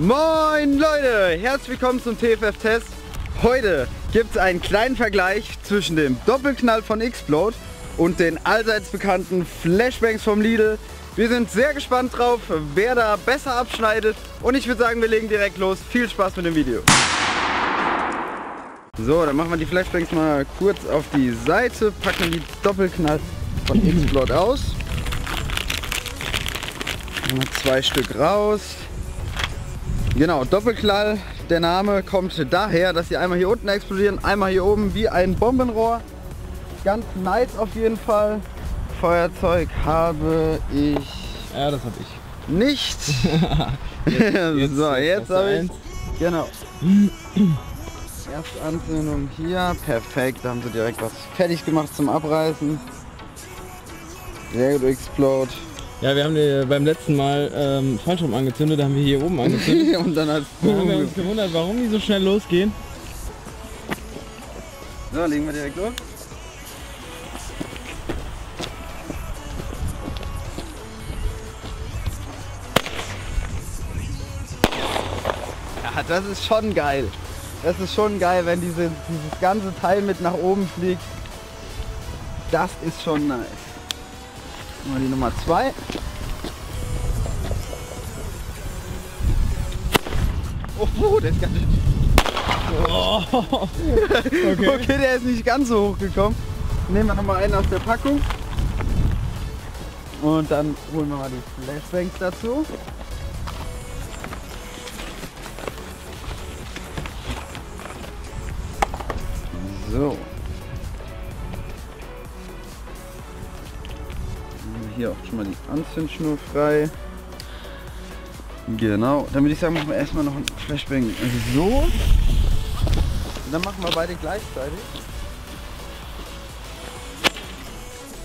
Moin Leute, herzlich willkommen zum TFF Test. Heute gibt es einen kleinen Vergleich zwischen dem Doppelknall von Xplode und den allseits bekannten Flash Bangs vom Lidl. Wir sind sehr gespannt drauf, wer da besser abschneidet, und ich würde sagen, wir legen direkt los. Viel Spaß mit dem Video. So, dann machen wir die Flash Bangs mal kurz auf die Seite, packen die Doppelknall von Xplode aus. Mal zwei Stück raus. Genau, Doppelknall, der Name kommt daher, dass sie einmal hier unten explodieren, einmal hier oben wie ein Bombenrohr. Ganz nice auf jeden Fall. Feuerzeug habe ich... Ja, das habe ich. Nicht! jetzt, so, jetzt habe ich... Genau. Erste Anzündung hier, perfekt, da haben sie direkt was fertig gemacht zum Abreißen. Sehr gut, Xplode. Ja, wir haben die beim letzten Mal falsch rum angezündet, da haben wir hier oben angezündet. Und dann hat's wir haben uns gewundert, warum die so schnell losgehen. So, legen wir direkt los. Ja, das ist schon geil. Das ist schon geil, wenn dieses ganze Teil mit nach oben fliegt. Das ist schon nice. Mal die Nummer 2. Oh, der ist ganz schön. Oh. Okay, der ist nicht ganz so hoch gekommen. Nehmen wir nochmal einen aus der Packung. Und dann holen wir mal die Flash Bangs dazu. So. Hier auch schon mal die Anzündschnur frei. Genau, dann würde ich sagen, machen wir erstmal noch ein Flashbang so. Und dann machen wir beide gleichzeitig.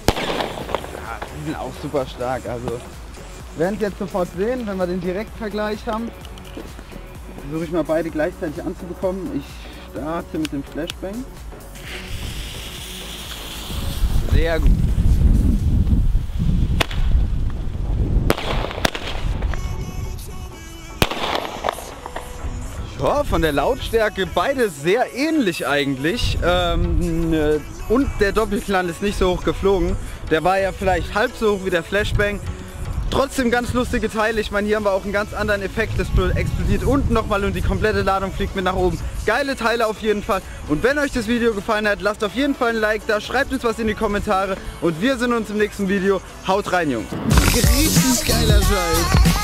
Ja, die sind auch super stark. Also werden es jetzt sofort sehen, wenn wir den Direktvergleich haben. Versuche ich mal beide gleichzeitig anzubekommen. Ich starte mit dem Flashbang. Sehr gut. Ja, von der Lautstärke beide sehr ähnlich eigentlich, und der Doppelknall ist nicht so hoch geflogen. Der war ja vielleicht halb so hoch wie der Flashbang. Trotzdem ganz lustige Teile. Ich meine, hier haben wir auch einen ganz anderen Effekt. Das explodiert unten nochmal und die komplette Ladung fliegt mit nach oben. Geile Teile auf jeden Fall. Und wenn euch das Video gefallen hat, lasst auf jeden Fall ein Like da, schreibt uns was in die Kommentare und wir sehen uns im nächsten Video. Haut rein, Jungs. Richtig geiler Scheiß.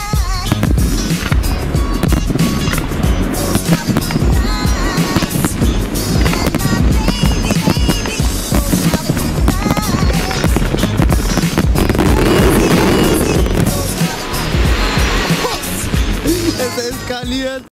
Skaliert.